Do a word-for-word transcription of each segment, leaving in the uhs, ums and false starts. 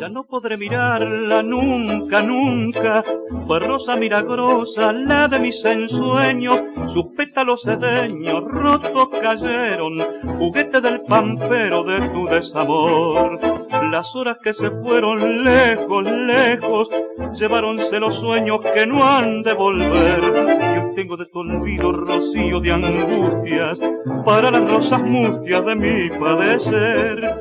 Ya no podré mirarla nunca, nunca, pues rosa milagrosa, la de mis ensueños, sus pétalos sedeños rotos cayeron, juguete del pampero de tu desamor. Las horas que se fueron lejos, lejos, lleváronse los sueños que no han de volver. Yo tengo de tu olvido rocío de angustias, para las rosas mustias de mi padecer.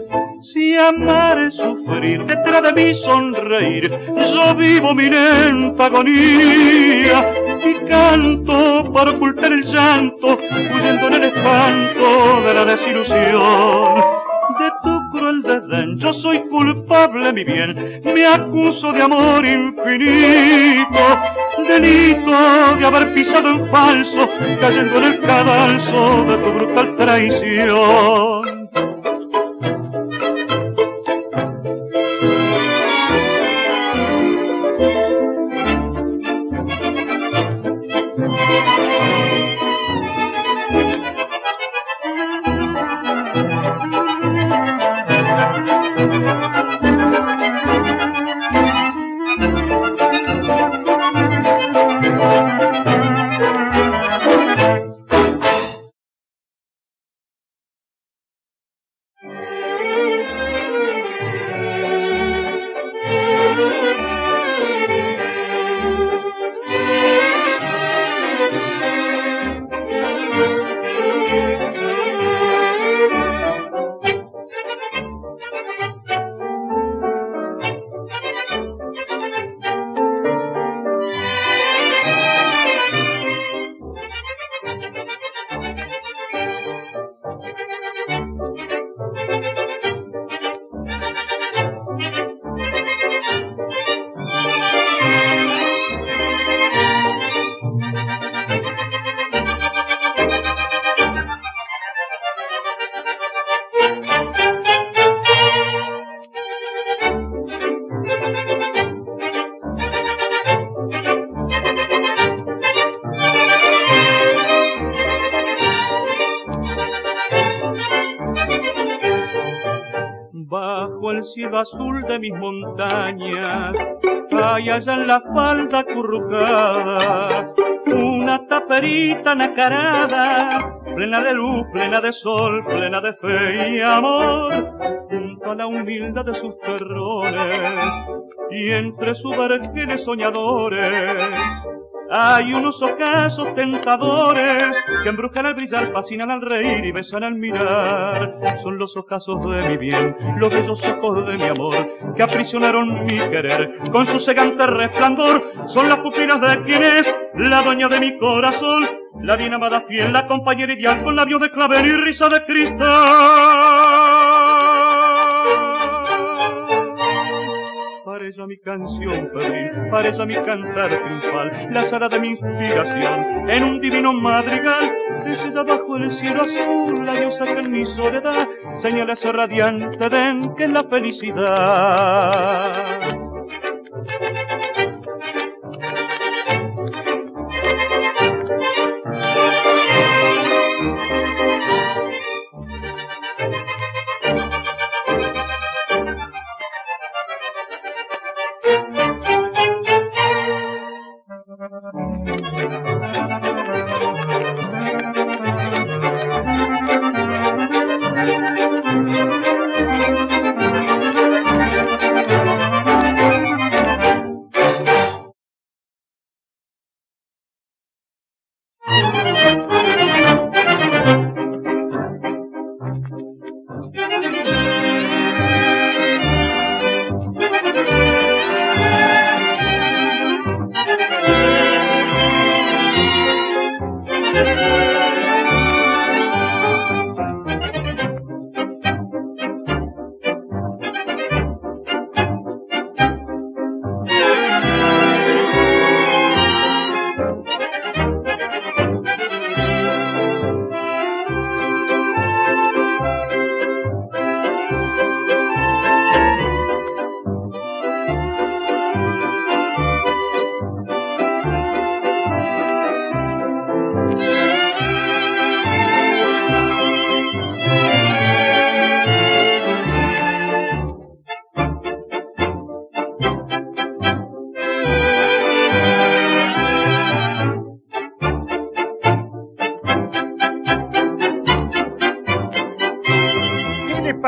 Si amar es sufrir, detrás de mí sonreír, yo vivo mi lenta agonía y canto para ocultar el llanto, huyendo en el espanto de la desilusión. De tu cruel desdén yo soy culpable, mi bien, me acuso de amor infinito, delito de haber pisado en falso, cayendo en el cadalso de tu brutal traición. Azul de mis montañas, hay allá en la falda acurrucada una taperita nacarada, plena de luz, plena de sol, plena de fe y amor, junto a la humildad de sus terrones y entre sus vergeles soñadores. Hay unos ocasos tentadores que embrujan al brillar, fascinan al reír y besan al mirar. Son los ocasos de mi bien, los bellos ojos de mi amor, que aprisionaron mi querer con su cegante resplandor. Son las pupilas de quien es la dueña de mi corazón, la bien amada fiel, la compañera ideal, con labios de clavel y risa de cristal. Para ella mi canción febril, para ella mi cantar triunfal, la sala de mi inspiración en un divino madrigal. Es ella bajo el cielo azul, la diosa que en mi soledad señala ese radiante edén que es la felicidad.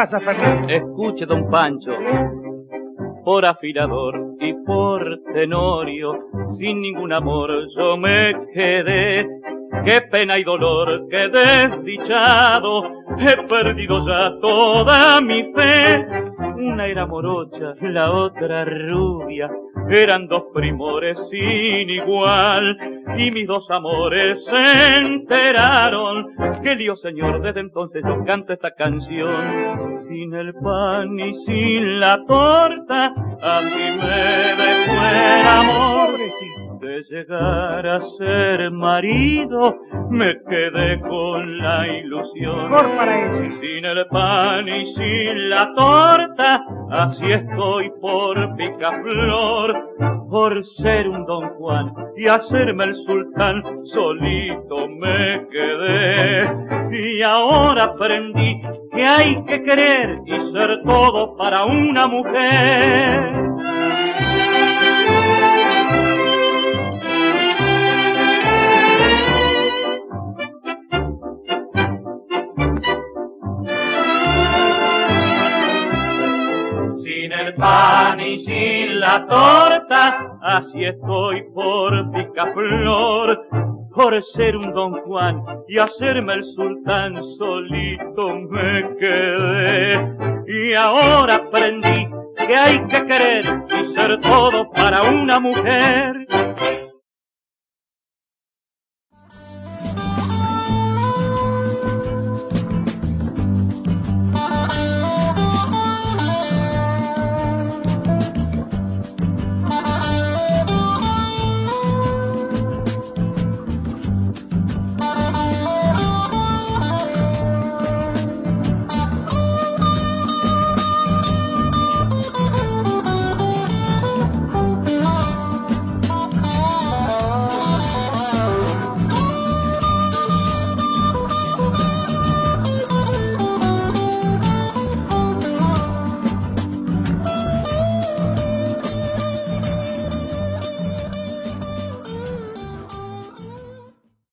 pasa, Fernando? Escuche, don Pancho, por afilador y por tenorio, sin ningún amor yo me quedé. Qué pena y dolor, qué desdichado, he perdido ya toda mi fe. Una era morocha, la otra rubia, eran dos primores sin igual, y mis dos amores se enteraron. Que Dios, señor, desde entonces yo canto esta canción. Sin el pan y sin la torta, así me dejó el amor. De llegar a ser marido, me quedé con la ilusión. Sin el pan y sin la torta, así estoy por picaflor. Por ser un don Juan y hacerme el sultán, solito me quedé. Y ahora aprendí que hay que querer y ser todo para una mujer. Sin el pan y sin la torta, así estoy por picaflor. Por ser un don Juan y hacerme el sultán, solito me quedé. Y ahora aprendí que hay que querer y ser todo para una mujer.